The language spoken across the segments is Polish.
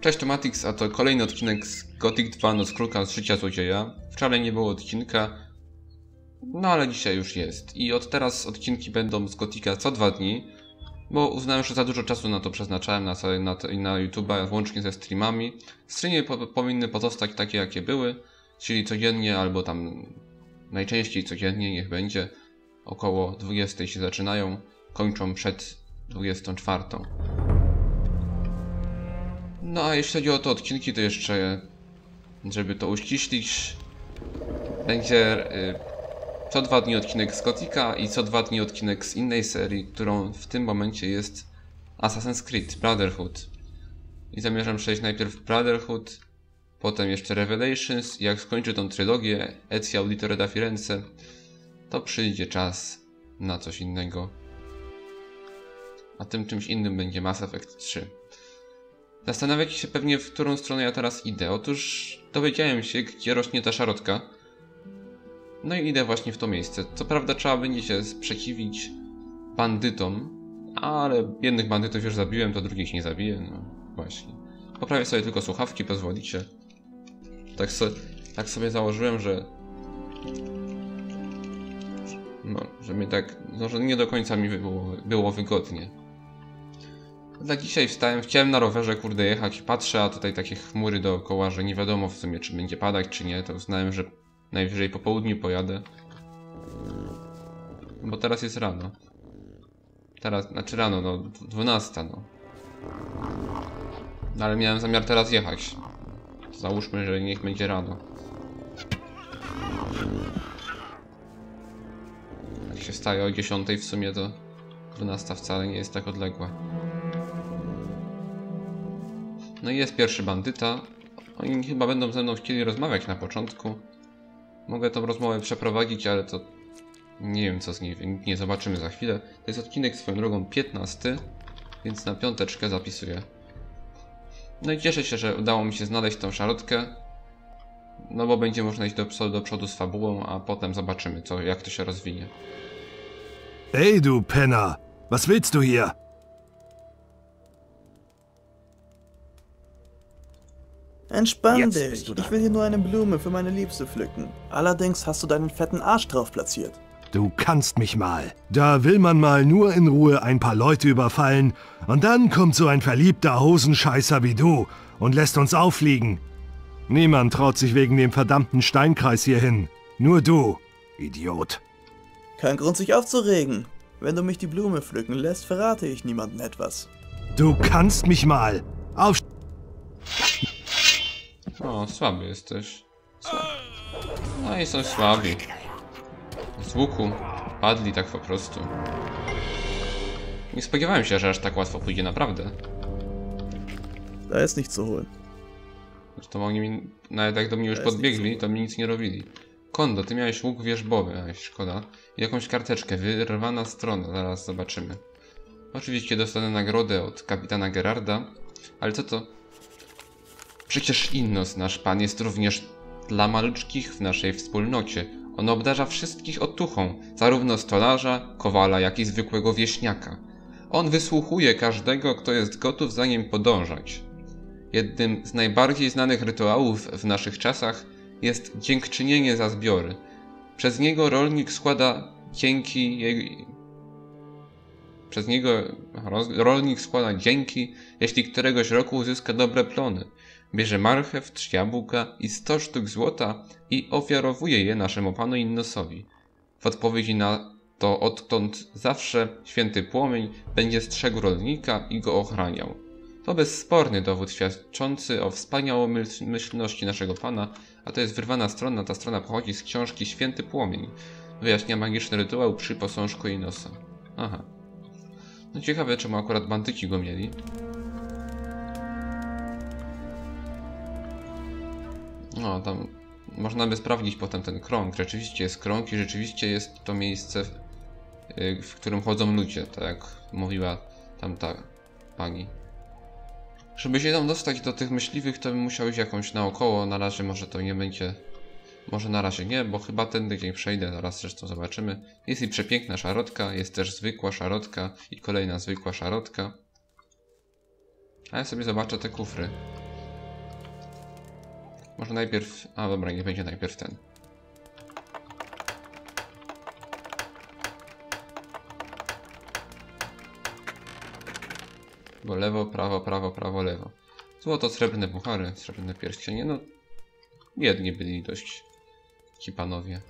Cześć, to Matix, a to kolejny odcinek z Gothic 2 Noc Kruka z Życia Złodzieja. Wczoraj nie było odcinka, no ale dzisiaj już jest. I od teraz odcinki będą z Gothica co 2 dni, bo uznałem, że za dużo czasu na to przeznaczałem na YouTube'a, łącznie ze streamami. Streamy powinny pozostać takie, jakie były, czyli codziennie albo tam najczęściej codziennie, niech będzie. Około 20 się zaczynają, kończą przed 24. No a jeśli chodzi o te odcinki, to jeszcze, żeby to uściślić, będzie co 2 dni odcinek z Gothica i co 2 dni odcinek z innej serii, którą w tym momencie jest Assassin's Creed Brotherhood. I zamierzam przejść najpierw Brotherhood, potem jeszcze Revelations i jak skończę tą trylogię Ezio Auditore da Firenze, to przyjdzie czas na coś innego. A tym czymś innym będzie Mass Effect 3. Zastanawiacie się pewnie, w którą stronę ja teraz idę. Otóż dowiedziałem się, gdzie rośnie ta szarotka. No i idę właśnie w to miejsce. Co prawda trzeba będzie się sprzeciwić bandytom, ale jednych bandytów już zabiłem, to drugich nie zabiję. No właśnie. Poprawię sobie tylko słuchawki, pozwolicie. Tak sobie założyłem, że... No, że mi tak... No, że nie do końca mi było wygodnie. Dla dzisiaj wstałem, chciałem na rowerze kurde jechać, patrzę, a tutaj takie chmury dookoła, że nie wiadomo w sumie, czy będzie padać, czy nie, to uznałem, że najwyżej po południu pojadę. Bo teraz jest rano. Teraz, znaczy rano, no, 12, no. Ale miałem zamiar teraz jechać. Załóżmy, że niech będzie rano. Jak się wstaje o 10 w sumie, to 12 wcale nie jest tak odległa. No i jest pierwszy bandyta. Oni chyba będą ze mną chcieli rozmawiać na początku. Mogę tą rozmowę przeprowadzić, ale to... Nie wiem co z niej, nie zobaczymy za chwilę. To jest odcinek swoją drogą 15, więc na piąteczkę zapisuję. No i cieszę się, że udało mi się znaleźć tą szarotkę. No bo będzie można iść do przodu z fabułą, a potem zobaczymy co, jak to się rozwinie. Ej du Penner, was willst du hier? Entspann dich, ich will hier nur eine Blume für meine Liebste pflücken. Allerdings hast du deinen fetten Arsch drauf platziert. Du kannst mich mal. Da will man mal nur in Ruhe ein paar Leute überfallen und dann kommt so ein verliebter Hosenscheißer wie du und lässt uns auffliegen. Niemand traut sich wegen dem verdammten Steinkreis hierhin. Nur du, Idiot. Kein Grund sich aufzuregen. Wenn du mich die Blume pflücken lässt, verrate ich niemandem etwas. Du kannst mich mal. Auf... O, słaby jesteś. No i są słabi. Z łuku padli tak po prostu. Nie spodziewałem się, że aż tak łatwo pójdzie, naprawdę. To jest nic co holen. Zresztą oni mi, nawet jak do mnie już podbiegli, to mi nic nie robili. Kondo, ty miałeś łuk wierzbowy, a szkoda. I jakąś karteczkę, wyrwana strona, zaraz zobaczymy. Oczywiście dostanę nagrodę od kapitana Gerarda, ale co to? Przecież Innos, nasz pan, jest również dla maluczkich w naszej wspólnocie. On obdarza wszystkich otuchą, zarówno stolarza, kowala, jak i zwykłego wieśniaka. On wysłuchuje każdego, kto jest gotów za nim podążać. Jednym z najbardziej znanych rytuałów w naszych czasach jest dziękczynienie za zbiory. Przez niego rolnik składa dzięki dzięki, jeśli któregoś roku uzyska dobre plony. Bierze marchew, 3 jabłka i 100 sztuk złota i ofiarowuje je naszemu panu Innosowi. W odpowiedzi na to odtąd zawsze Święty Płomień będzie strzegł rolnika i go ochraniał. To bezsporny dowód świadczący o wspaniałomyślności naszego pana, a to jest wyrwana strona, ta strona pochodzi z książki Święty Płomień. Wyjaśnia magiczny rytuał przy posążku Innosa. Aha. No ciekawe czemu akurat bandyci go mieli. No, tam można by sprawdzić potem ten krąg. Rzeczywiście jest krąg i rzeczywiście jest to miejsce, w którym chodzą ludzie, tak jak mówiła tamta pani. Żeby się tam dostać do tych myśliwych, to bym musiał iść jakąś naokoło. Na razie może to nie będzie... Może na razie nie, bo chyba ten tydzień przejdę, zaraz zresztą zobaczymy. Jest i przepiękna szarotka, jest też zwykła szarotka i kolejna zwykła szarotka. A ja sobie zobaczę te kufry. Może najpierw... A dobra, nie będzie najpierw ten. Bo lewo, prawo, prawo, prawo, lewo. Złoto, srebrne puchary, srebrne pierścienie, no... Jedni byli dość ci panowie.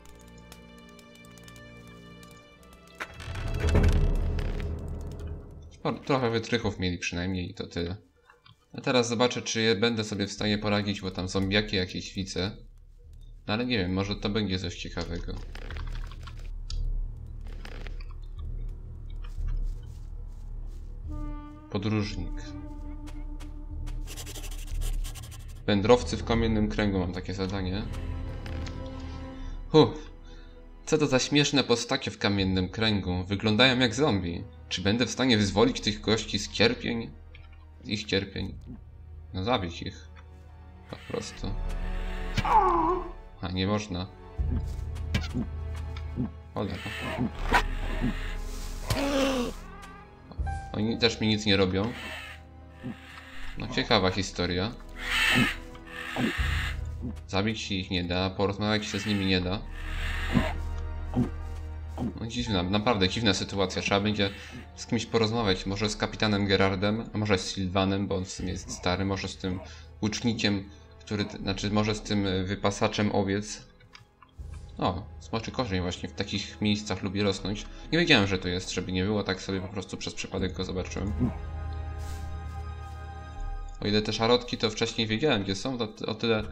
Trochę wytrychów mieli przynajmniej i to tyle. A teraz zobaczę, czy będę sobie w stanie poradzić, bo tam zombiaki jakieś widzę. No ale nie wiem, może to będzie coś ciekawego. Podróżnik. Wędrowcy w kamiennym kręgu, mam takie zadanie. Co to za śmieszne postacie w kamiennym kręgu? Wyglądają jak zombie. Czy będę w stanie wyzwolić tych gości z cierpień? Z ich cierpień. No zabić ich. Po prostu. A nie można. Cholera. Oni też mi nic nie robią. No ciekawa historia. Zabić się ich nie da, porozmawiać się z nimi nie da. No dziwna, naprawdę dziwna sytuacja. Trzeba będzie z kimś porozmawiać. Może z kapitanem Gerardem, a może z Sylwanem, bo on w sumie jest stary. Może z tym łucznikiem, który... Znaczy, może z tym wypasaczem owiec. O, smoczy korzeń właśnie w takich miejscach lubi rosnąć. Nie wiedziałem, że to jest, żeby nie było. Tak sobie po prostu przez przypadek go zobaczyłem. O ile te szarotki, to wcześniej wiedziałem, gdzie są. To o tyle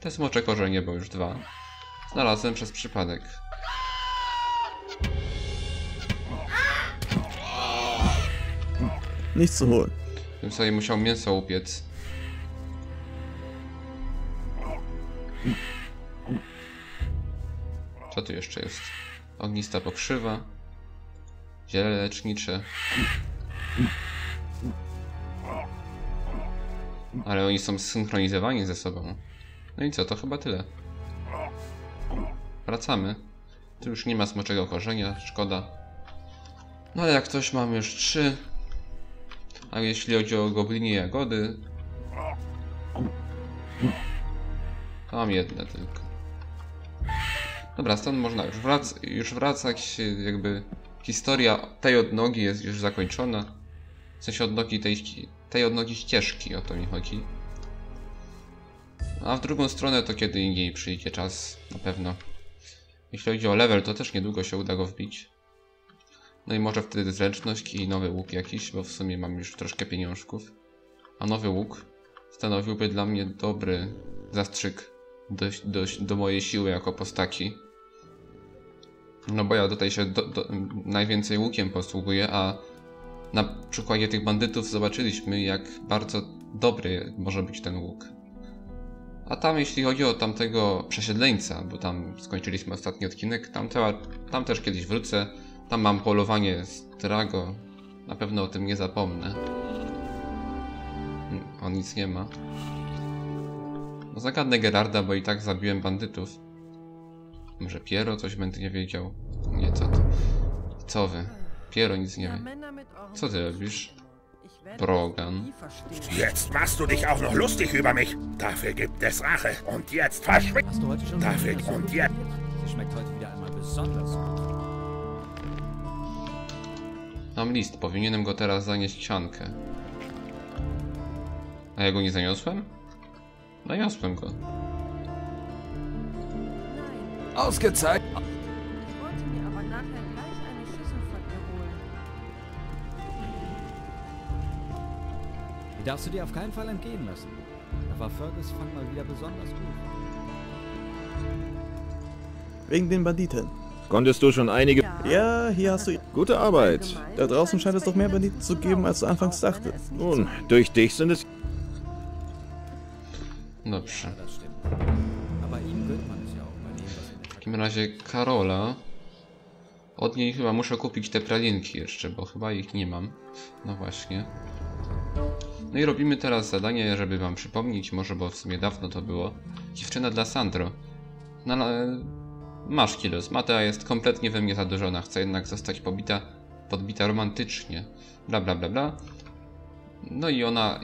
te smocze korzenie, bo już dwa. Znalazłem przez przypadek. Nic zu holen. Bym sobie musiał mięso upiec. Co tu jeszcze jest? Ognista pokrzywa. Ziele lecznicze. Ale oni są zsynchronizowani ze sobą. No i co, to chyba tyle. Wracamy. Tu już nie ma smoczego korzenia, szkoda. No ale jak coś, mam już 3. A jeśli chodzi o goblinie jagody, to mam jedne tylko. Dobra, stąd można już wracać. Jakby historia tej odnogi jest już zakończona. W sensie odnogi tej odnogi ścieżki, o to mi chodzi. A w drugą stronę to kiedy indziej przyjdzie czas, na pewno. Jeśli chodzi o level, to też niedługo się uda go wbić. No i może wtedy zręczność i nowy łuk jakiś, bo w sumie mam już troszkę pieniążków. A nowy łuk stanowiłby dla mnie dobry zastrzyk do mojej siły jako postaci. No bo ja tutaj się najwięcej łukiem posługuję, a na przykładzie tych bandytów zobaczyliśmy, jak bardzo dobry może być ten łuk. A tam, jeśli chodzi o tamtego przesiedleńca, bo tam skończyliśmy ostatni odcinek, tam też kiedyś wrócę. Tam mam polowanie z Drago. Na pewno o tym nie zapomnę. O, nic nie ma. No zagadnę Gerarda, bo i tak zabiłem bandytów. Może Piero coś będzie wiedział? Nie, co ty? Co wy? Piero nic nie wie. Co ty robisz? Brogan. Jetzt machst du dich auch noch lustig über mich. Dafür gibt es Rache. Und jetzt verschwinde. Dafür und jetzt. Schmeckt heute wieder einmal besonders gut. Mam list, powinienem go teraz zanieść ściankę. A ja go nie zaniosłem? Zaniosłem go. Die darfst du dir auf keinen Fall entgehen lassen. Aber Fergus fand mal wieder besonders gut. Wegen den Banditen. Konntest du schon einige... Ja, hier hast du... Gute Arbeit. Da draußen scheint es doch mehr Banditen zu geben, als du anfangs dachtest. Nun, durch dich sind es... Dobrze. W takim razie Karola... Od niej chyba muszę kupić te pralinki jeszcze, bo chyba ich nie mam. No właśnie. No i robimy teraz zadanie, żeby wam przypomnieć, może, bo w sumie dawno to było. Dziewczyna dla Sandro. No, masz kilos. Mattea jest kompletnie we mnie zadurzona. Chce jednak zostać podbita romantycznie. Bla bla bla bla. No i ona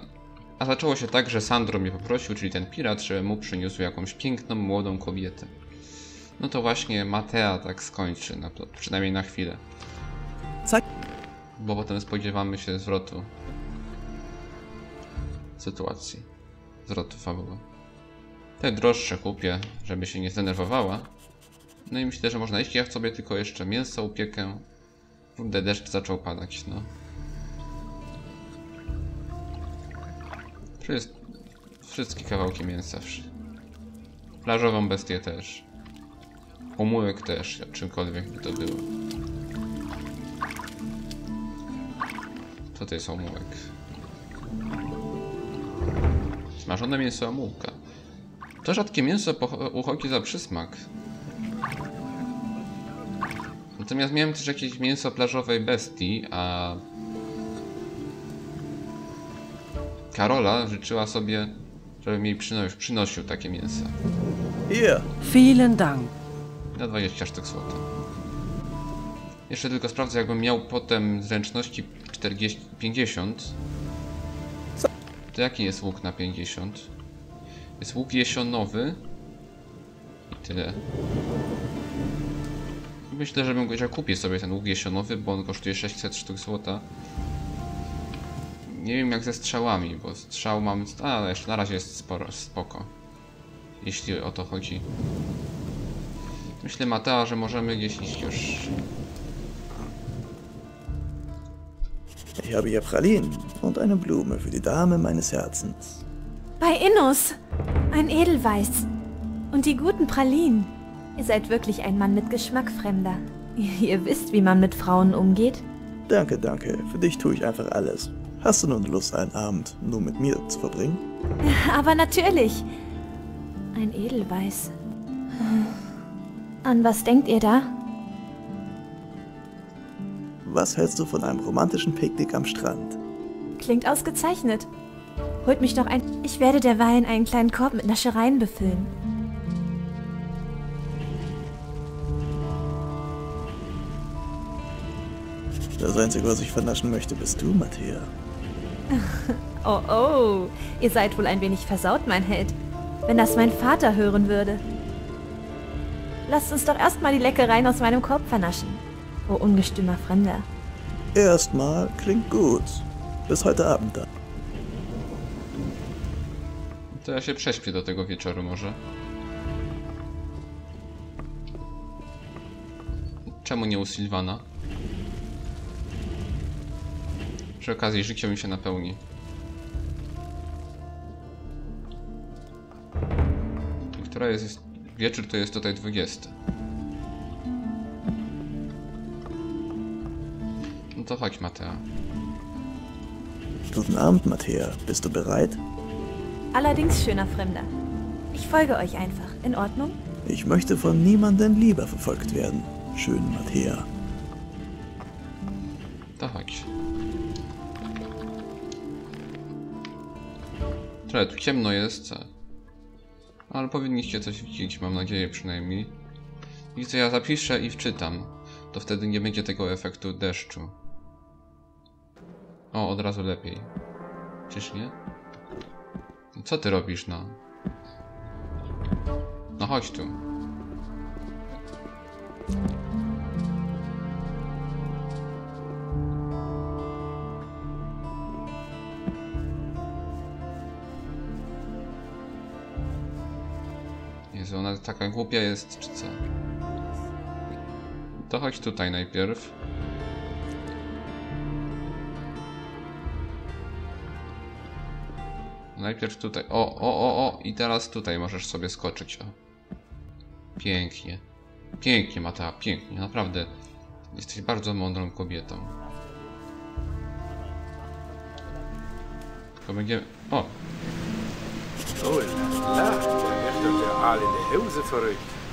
A zaczęło się tak, że Sandro mnie poprosił, czyli ten pirat, że mu przyniósł jakąś piękną, młodą kobietę. No to właśnie Mattea tak skończy, przynajmniej na chwilę. Bo potem spodziewamy się zwrotu sytuacji, zwrotu fabuły. Te droższe kupię, żeby się nie zdenerwowała. No i myślę, że można iść. Ja sobie tylko jeszcze mięso upiekę. Kurde, deszcz zaczął padać, no. Wszystkie kawałki mięsa. Plażową bestię też. Umyłek też, czymkolwiek by to było. Co to jest omółek? Smażone mięso omółka. To rzadkie mięso uchodzi za przysmak. Natomiast miałem też jakieś mięso plażowej bestii, a... Karola życzyła sobie, żebym jej przynosił takie mięso. Vielen Dank. Na 20 sztuk złota. Jeszcze tylko sprawdzę, jakbym miał potem zręczności 40, 50. To jaki jest łuk na 50? Jest łuk jesionowy. I tyle. Myślę, że kupię sobie ten łuk jesionowy, bo on kosztuje 600 sztuk złota. Nie wiem jak ze strzałami, bo strzał mam... ale jeszcze na razie jest sporo, spoko. Jeśli o to chodzi. Myślę, Mattea, że możemy gdzieś iść już. Ich habe hier Pralinen und eine Blume für die Dame meines Herzens. Bei Innos! Ein Edelweiß. Und die guten Pralinen. Ihr seid wirklich ein Mann mit Geschmack, Fremder. Ihr wisst, wie man mit Frauen umgeht. Danke, danke. Für dich tue ich einfach alles. Hast du nun Lust, einen Abend nur mit mir zu verbringen? Aber natürlich. Ein Edelweiß. An was denkt ihr da? Was hältst du von einem romantischen Picknick am Strand? Klingt ausgezeichnet. Holt mich doch ein... Ich werde derweil einen kleinen Korb mit Naschereien befüllen. Das Einzige, was ich vernaschen möchte, bist du, Mattea. Oh, oh. Ihr seid wohl ein wenig versaut, mein Held. Wenn das mein Vater hören würde. Lasst uns doch erstmal die Leckereien aus meinem Korb vernaschen. Oh, ungestümer Fremder. Erstmal klingt gut. Bis heute Abend dann. To ja się prześpię do tego wieczoru może. Czemu nie u Sylwana? Przy okazji życie mi się napełni. Która jest... Wieczór to jest tutaj 20. No to chodź, Mattea. Guten Abend, Mattea. Bist du bereit? Allerdings, schöner Fremder. Ich folge euch einfach. In Ordnung? Ich möchte von niemandem lieber verfolgt werden. Schön, Mattea. To chodź. Trochę tu ciemno jest, ale powinniście coś widzieć, mam nadzieję przynajmniej. I co ja zapiszę i wczytam, to wtedy nie będzie tego efektu deszczu. O, od razu lepiej. Czyż nie? Co ty robisz, no? No chodź tu. Jezu, ona taka głupia jest, czy co? To chodź tutaj najpierw. Najpierw tutaj. O! I teraz tutaj możesz sobie skoczyć. O. Pięknie. Pięknie, Mattea, pięknie. Naprawdę. Jesteś bardzo mądrą kobietą. To będziemy... O!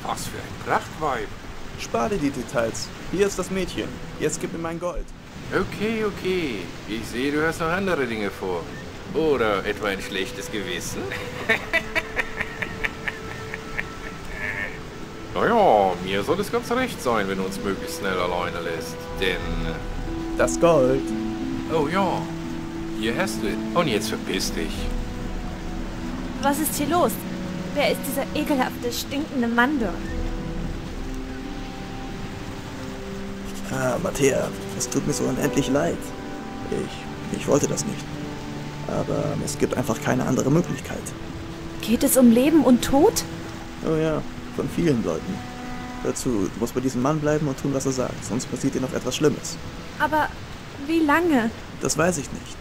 Was für ein Prachtweib! Spare die Details. Hier ist das Mädchen. Jetzt gib mir mein Gold. Okay, okay. Ich sehe, du hast noch andere Dinge vor. Oder etwa ein schlechtes Gewissen? Naja, mir soll es ganz recht sein, wenn du uns möglichst schnell alleine lässt. Denn... Das Gold! Oh ja. Hier hast du. Und jetzt verpiss dich. Was ist hier los? Wer ist dieser ekelhafte, stinkende Mann dort? Ah, Mattea, es tut mir so unendlich leid. Ich wollte das nicht. Aber es gibt einfach keine andere Möglichkeit. Geht es um Leben und Tod? Oh ja, von vielen Leuten. Hör zu, du musst bei diesem Mann bleiben und tun, was er sagt, sonst passiert dir noch etwas Schlimmes. Aber wie lange? Das weiß ich nicht.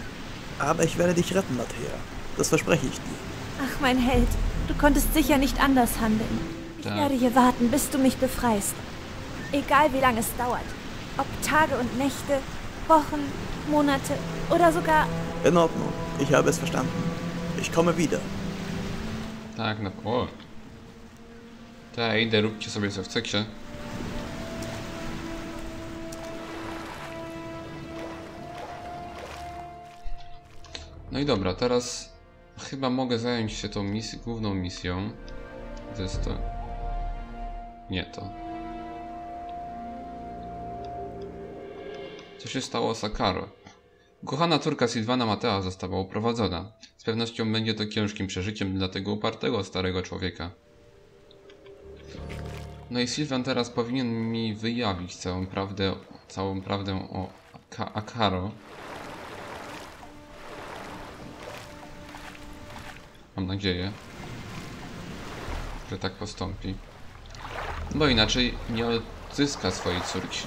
Aber ich werde dich retten, Mattea. Das verspreche ich dir. Ach, mein Held, du konntest sicher nicht anders handeln. Ich werde hier warten, bis du mich befreist. Egal wie lange es dauert. Ob Tage und Nächte, Wochen, Monate oder sogar... In Ordnung, ich habe es verstanden. Ich komme wieder. Tak, no o. Tak, idę, róbcie sobie co chcecie. No i dobra, teraz chyba mogę zająć się tą główną misją. To jest to... Nie to. Co się stało z Akaro? Kochana córka Sylwana Mattea została uprowadzona. Z pewnością będzie to ciężkim przeżyciem dla tego upartego starego człowieka. No i Sylwan teraz powinien mi wyjawić całą prawdę o Akaro. Mam nadzieję, że tak postąpi. Bo inaczej nie odzyska swojej córki.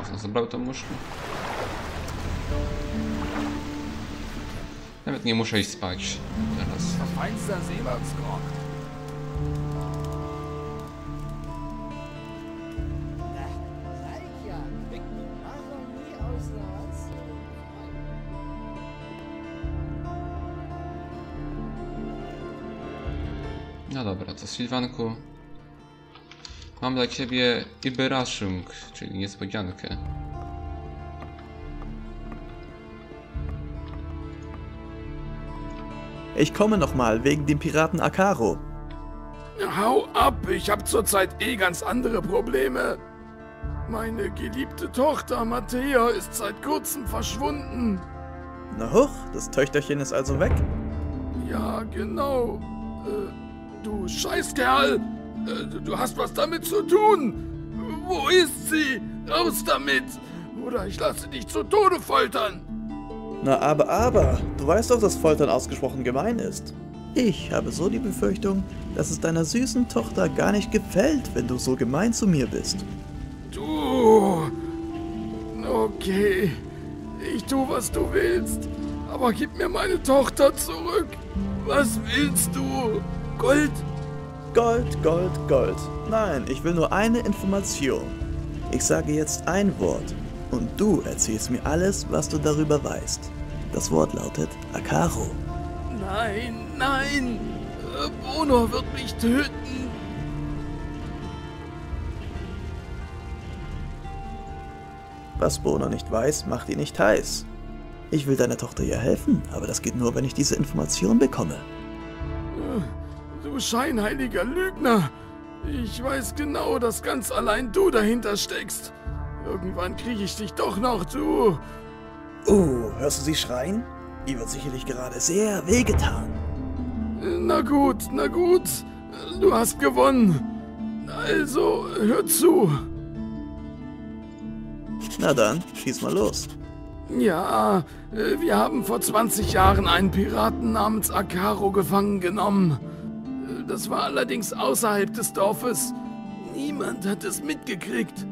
A co, zabrał tą muszkę? Nawet nie muszę iść spać teraz. No dobra, to Sylwanku, mam dla ciebie Überraschung, czyli niespodziankę. Ich komme nochmal wegen dem Piraten Akaro. Hau ab, ich habe zurzeit eh ganz andere Probleme. Meine geliebte Tochter Mattea ist seit kurzem verschwunden. Na hoch, das Töchterchen ist also weg? Ja, genau. Du Scheißkerl, du hast was damit zu tun. Wo ist sie? Raus damit! Oder ich lasse dich zu Tode foltern. Na aber, du weißt doch, dass Foltern ausgesprochen gemein ist. Ich habe so die Befürchtung, dass es deiner süßen Tochter gar nicht gefällt, wenn du so gemein zu mir bist. Du... Okay, ich tu, was du willst, aber gib mir meine Tochter zurück. Was willst du? Gold? Gold. Nein, ich will nur eine Information. Ich sage jetzt ein Wort. Und du erzählst mir alles, was du darüber weißt. Das Wort lautet Akaro. Nein! Bonor wird mich töten! Was Bonor nicht weiß, macht ihn nicht heiß. Ich will deiner Tochter ja helfen, aber das geht nur, wenn ich diese Information bekomme. Du scheinheiliger Lügner! Ich weiß genau, dass ganz allein du dahinter steckst. Irgendwann kriege ich dich doch noch, du! Hörst du sie schreien? Ihr wird sicherlich gerade sehr wehgetan. Na gut. Du hast gewonnen. Also, hör zu. Na dann, schieß mal los. Ja, wir haben vor 20 Jahren einen Piraten namens Akaro gefangen genommen. Das war allerdings außerhalb des Dorfes. Niemand hat es mitgekriegt.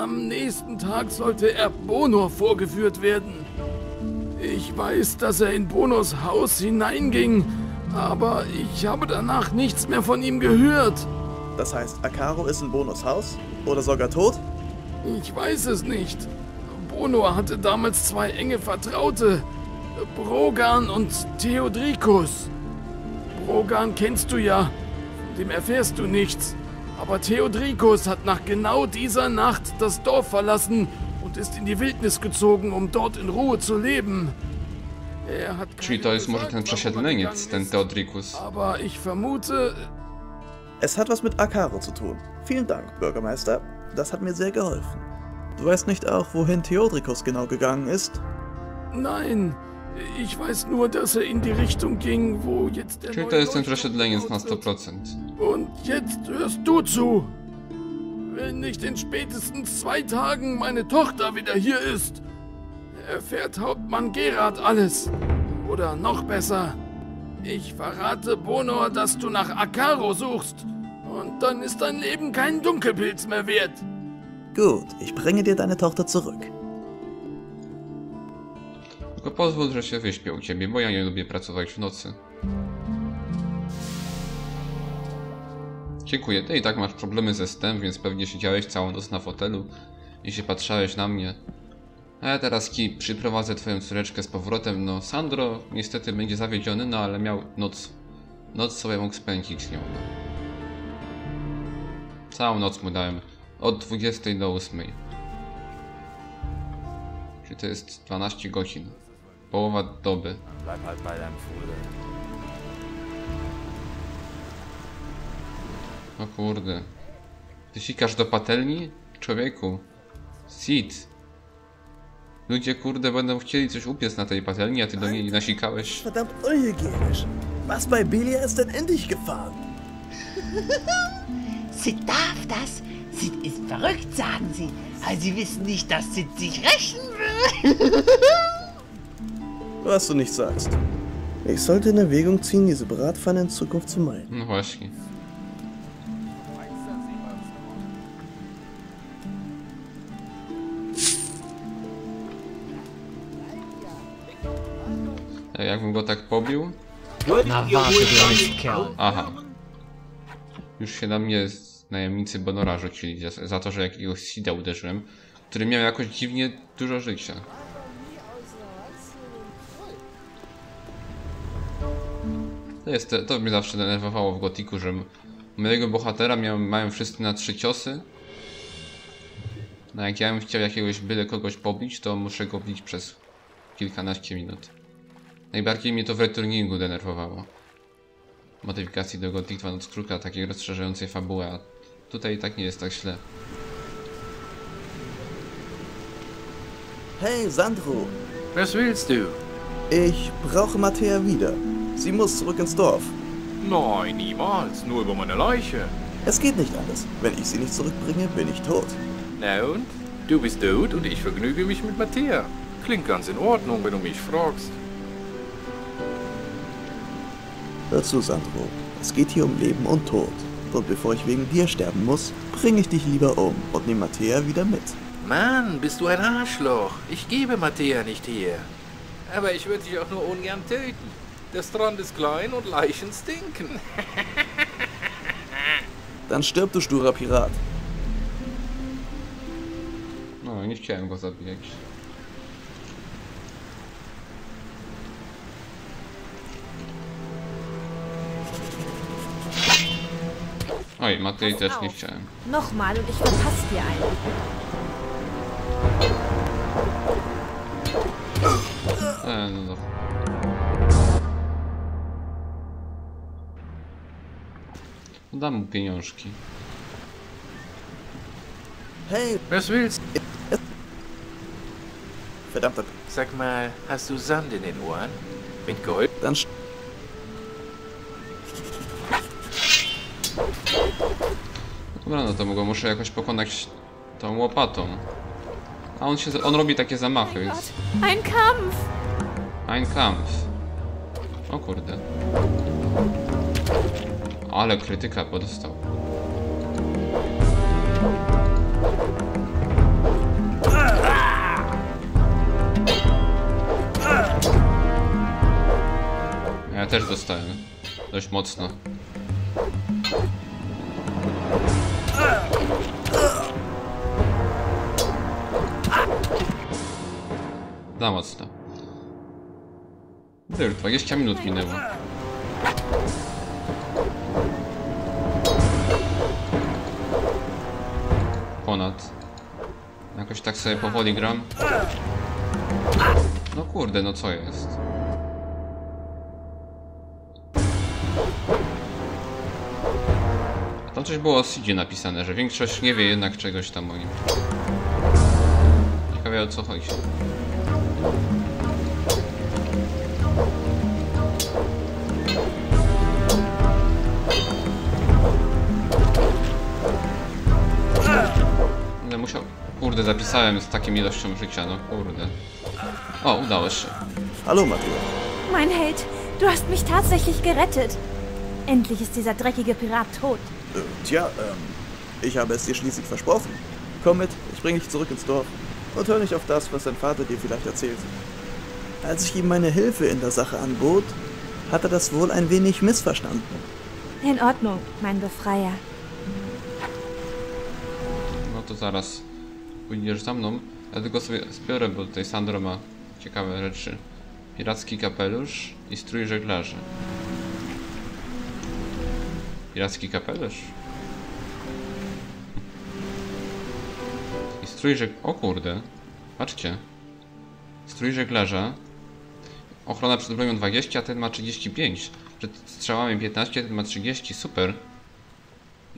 Am nächsten Tag sollte er Bonor vorgeführt werden. Ich weiß, dass er in Bonors Haus hineinging, aber ich habe danach nichts mehr von ihm gehört. Das heißt, Akaro ist in Bonors Haus? Oder sogar tot? Ich weiß es nicht. Bonor hatte damals zwei enge Vertraute, Brogan und Theodricus. Brogan kennst du ja, dem erfährst du nichts. Aber Theodricus hat nach genau dieser Nacht das Dorf verlassen und ist in die Wildnis gezogen, um dort in Ruhe zu leben. Er hat Czyli to jest może ten przesiedleniec, ten Theodricus. Aber ich vermute... Es hat was mit Akaro zu tun. Vielen Dank, Bürgermeister. Das hat mir sehr geholfen. Du weißt nicht auch, wohin Theodricus genau gegangen ist? Nein, ich weiß nur, dass in die Richtung ging, wo jetzt der Czyli to jest interesujące dla nas na 100%. Und jetzt hörst du zu. Wenn nicht in spätestens 2 Tagen meine Tochter wieder hier ist, erfährt Hauptmann Gerard alles. Oder noch besser, ich verrate Bonor, dass du nach Akaro suchst. Und dann ist dein Leben kein Dunkelpilz mehr wert. Gut, ich bringe dir deine Tochter zurück. Tylko pozwól, że się wyśpię u ciebie, bo ja nie lubię pracować w nocy. Dziękuję, ty i tak masz problemy ze snem, więc pewnie siedziałeś całą noc na fotelu i się patrzałeś na mnie. A ja teraz przyprowadzę twoją córeczkę z powrotem. No, Sandro niestety będzie zawiedziony, no ale miał noc sobie mógł spędzić z nią. Całą noc mu dałem, od 20 do 8. Czyli to jest 12 godzin, połowa doby. O kurde. Ty sikasz do patelni? Człowieku. Sit. Ludzie kurde będą chcieli coś upiec na tej patelni, a ty do niej nasikałeś. Verdammt unhygienisch. Was bei Bilia ist denn endlich gefahren? Sit darf das? Sit ist verrückt, sagen sie. Aber sie wissen nicht, dass Sit sich rächen will. Was du nicht sagst. Ich sollte in Erwägung ziehen, diese Bratpfanne in Zukunft zu meiden. No właśnie. Jakbym go tak pobił? Na Aha. Już się na mnie najemnicy Bonora rzucili za to, że jakiegoś Sida uderzyłem, który miał jakoś dziwnie dużo życia. To mnie zawsze denerwowało w Gothicu, że mojego bohatera mają wszyscy na 3 ciosy. No jak ja bym chciał jakiegoś byle kogoś pobić, to muszę go bić przez kilkanaście minut. Najbardziej mnie to w returningu denerwowało. Modyfikacji do Gothic 2 Noc Kruka, takiej rozszerzającej fabułę, a tutaj tak nie jest tak źle. Hey Sandro! Was willst du? Ich brauche Mattea wieder. Sie muss zurück ins Dorf. Nein, niemals, nur über meine Leiche. Es geht nicht anders. Wenn ich sie nicht zurückbringe, bin ich tot. Na und? Du bist tot und ich vergnüge mich mit Mattea. Klingt ganz in Ordnung, wenn du mich fragst. Hör zu, Sandro. Es geht hier um Leben und Tod. Und bevor ich wegen dir sterben muss, bringe ich dich lieber um und nehme Mattea wieder mit. Mann, bist du ein Arschloch. Ich gebe Mattea nicht her. Aber ich würde dich auch nur ungern töten. Der Strand ist klein und Leichen stinken. Dann stirb, du sturer Pirat. No, nie chciałem go zabijać. Oj, Mattea też nie chciałem. Nochmal und ich verpasse dir einen. No dobra. Dam mu pieniążki. Hey, was willst du? Verdammt. Sag mal, hast du Sand in den Ohren? Mit Gold? Dann dobra, no to go muszę jakoś pokonać tą łopatą. A on robi takie zamachy, więc... Ein Kampf! Ein Kampf. O kurde. Ale krytyka podostał. Ja też dostałem. Dość mocno. Za mocno. Już 20 minut minęło. Ponad. Jakoś tak sobie powoli gram. No kurde, no co jest? Tam coś było o Sidzie napisane, że większość nie wie jednak czegoś tam o nim. o co chodzi. Będę musiał... Kurde, zapisałem z takim ilością życia, no kurde. O, udało się. Hallo, Mattea. Mein Held, du hast mich tatsächlich gerettet. Endlich ist dieser dreckige Pirat tot. Tja, ich habe es dir schließlich versprochen. Komm mit, ich bringe dich zurück ins Dorf. Und hör nicht auf das, was dein Vater dir vielleicht erzählt. Als ich ihm meine Hilfe in der Sache anbot, hat er das wohl ein wenig missverstanden. In Ordnung, mein Befreier. No to zaraz pójdziesz za mną. Ja tylko sobie zbiorę, bo tutaj Sandro ma ciekawe rzeczy. Piracki kapelusz i strój żeglarzy. Piracki kapelusz? I strój żeglarza. O kurde. Patrzcie. Strój żeglarza. Ochrona przed bronią 20, a ten ma 35. Przed strzałami 15, ten ma 30. Super.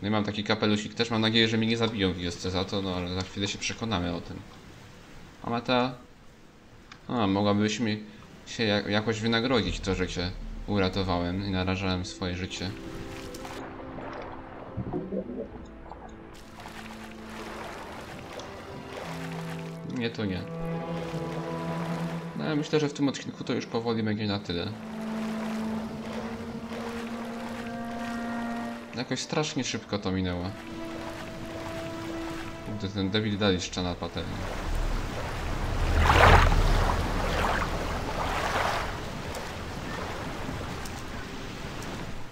No i mam taki kapelusik. Też mam nadzieję, że mnie nie zabiją w wiosce za to, no ale za chwilę się przekonamy o tym. A Mattea... A, mogłabyś mi się jakoś wynagrodzić to, że cię uratowałem i narażałem swoje życie. Nie, to nie. No ja myślę, że w tym odcinku to już powoli będzie na tyle. Jakoś strasznie szybko to minęło. Gdy ten debil dalej jeszcze na patelni.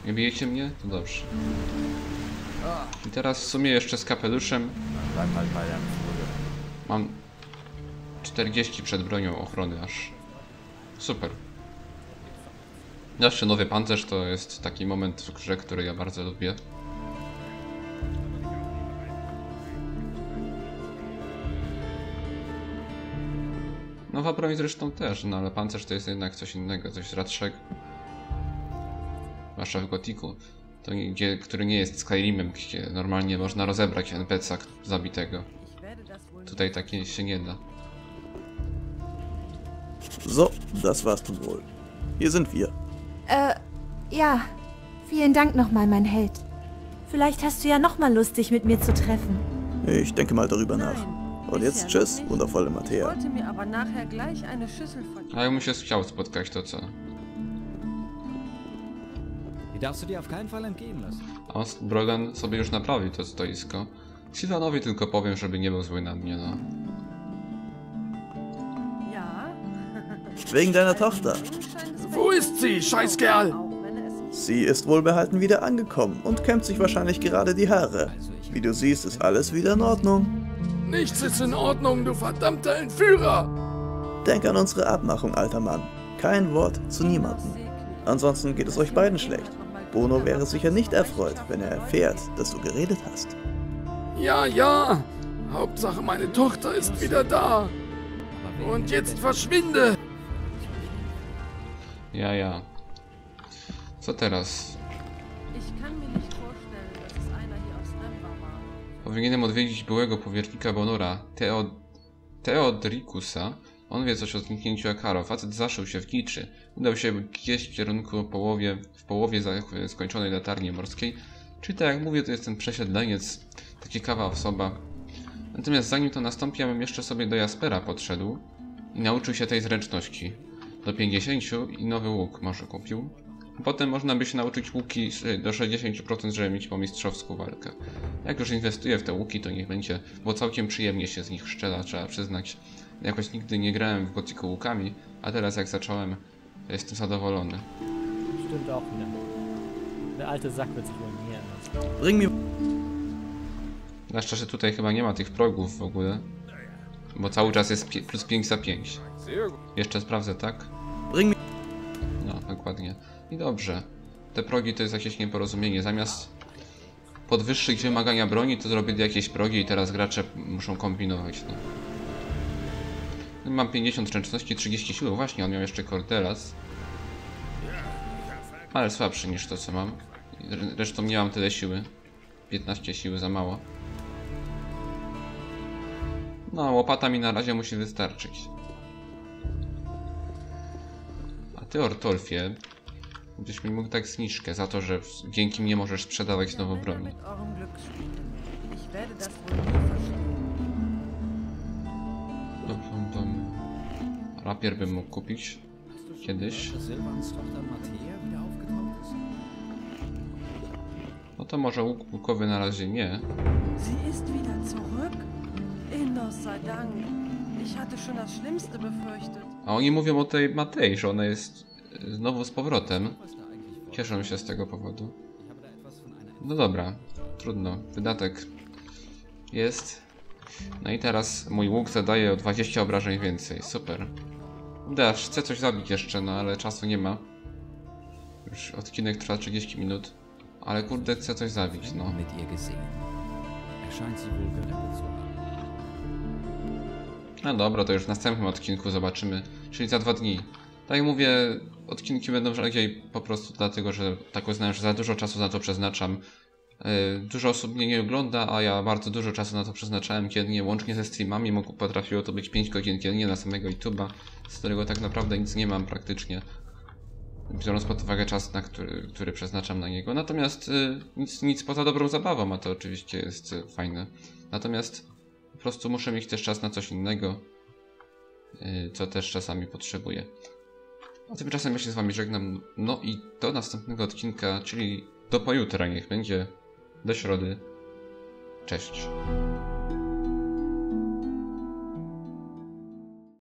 Nie bijecie mnie? To dobrze. I teraz w sumie jeszcze z kapeluszem mam 40 przed bronią ochrony aż. Super. Zawsze nowy pancerz to jest taki moment w grze, który ja bardzo lubię. Nowa broń zresztą też, no ale pancerz to jest jednak coś innego, coś radszego. Zwłaszcza w Gothicu, to gdzie, który nie jest Skyrimem, gdzie normalnie można rozebrać NPC-a zabitego. Tutaj takie się nie da. So, das war's nun wohl. Hier sind wir. Ja. Vielen Dank nochmal, mein Held. Vielleicht hast du ja nochmal Lust, dich mit mir zu treffen. Ich denke mal darüber nach. Und jetzt tschüss, wundervolle Mattea. Ja, bym się chciał spotkać, to co? A Brogan sobie już naprawił to stoisko. Sylwanowi tylko powiem, żeby nie był zły na mnie, no. Wegen deiner Tochter. Wo ist sie, Scheißkerl? Sie ist wohlbehalten wieder angekommen und kämmt sich wahrscheinlich gerade die Haare. Wie du siehst, ist alles wieder in Ordnung. Nichts ist in Ordnung, du verdammter Entführer! Denk an unsere Abmachung, alter Mann. Kein Wort zu niemandem. Ansonsten geht es euch beiden schlecht. Bonor wäre sicher nicht erfreut, wenn er erfährt, dass du geredet hast. Ja, ja. Hauptsache meine Tochter ist wieder da. Und jetzt verschwinde! Ja. Co teraz? Powinienem odwiedzić byłego powiernika Bonora, Theodricusa. On wie coś o zniknięciu Akaro. Facet zaszył się w niczy. Udał się gdzieś w kierunku w połowie skończonej latarni morskiej. Czyli tak jak mówię, to jest ten przesiedleniec. Taka ciekawa osoba. Natomiast zanim to nastąpi, ja bym jeszcze sobie do Jaspera podszedł i nauczył się tej zręczności. Do 50 i nowy łuk może kupił. Potem można by się nauczyć łuki do 60%, żeby mieć po mistrzowską walkę. Jak już inwestuję w te łuki, to niech będzie, bo całkiem przyjemnie się z nich strzela, trzeba przyznać. Jakoś nigdy nie grałem w Gothicu łukami, a teraz jak zacząłem, jestem zadowolony. Na szczęście tutaj chyba nie ma tych progów w ogóle. Bo cały czas jest plus 5 za 5. Jeszcze sprawdzę, tak? No, dokładnie. I dobrze. Te progi to jest jakieś nieporozumienie. Zamiast podwyższyć wymagania broni, to zrobię jakieś progi i teraz gracze muszą kombinować. No. Mam 50 zręczności, 30 siły. Właśnie, on miał jeszcze Cordelas. Ale słabszy niż to, co mam. Zresztą nie mam tyle siły. 15 siły za mało. No, łopata mi na razie musi wystarczyć. A ty, Ortolfie, gdzieś mi mógł tak zniżkę za to, że dzięki mnie możesz sprzedawać nową broń. Rapier bym mógł kupić kiedyś. No to może łuk pułkowy na razie nie. A oni mówią o tej Mattei, że ona jest znowu z powrotem. Cieszą się z tego powodu. No dobra, trudno. Wydatek jest. No i teraz mój łuk zadaje o 20 obrażeń więcej. Super. Dasz, chcę coś zabić jeszcze, no ale czasu nie ma. Już odcinek trwa 30 minut. Ale kurde, chcę coś zabić, no. No dobra, to już w następnym odcinku zobaczymy. Czyli za 2 dni. Tak jak mówię, odcinki będą rzadziej po prostu dlatego, że tak uznałem, że za dużo czasu na to przeznaczam. Dużo osób mnie nie ogląda, a ja bardzo dużo czasu na to przeznaczałem dziennie, łącznie ze streamami. Potrafiło to być 5 godzin dziennie na samego YouTube'a, z którego tak naprawdę nic nie mam praktycznie, biorąc pod uwagę czas, na który przeznaczam na niego. Natomiast nic poza dobrą zabawą, a to oczywiście jest fajne. Natomiast po prostu muszę mieć też czas na coś innego, co też czasami potrzebuję. A tymczasem ja się z wami żegnam, no i do następnego odcinka, czyli do pojutra, niech będzie, do środy. Cześć.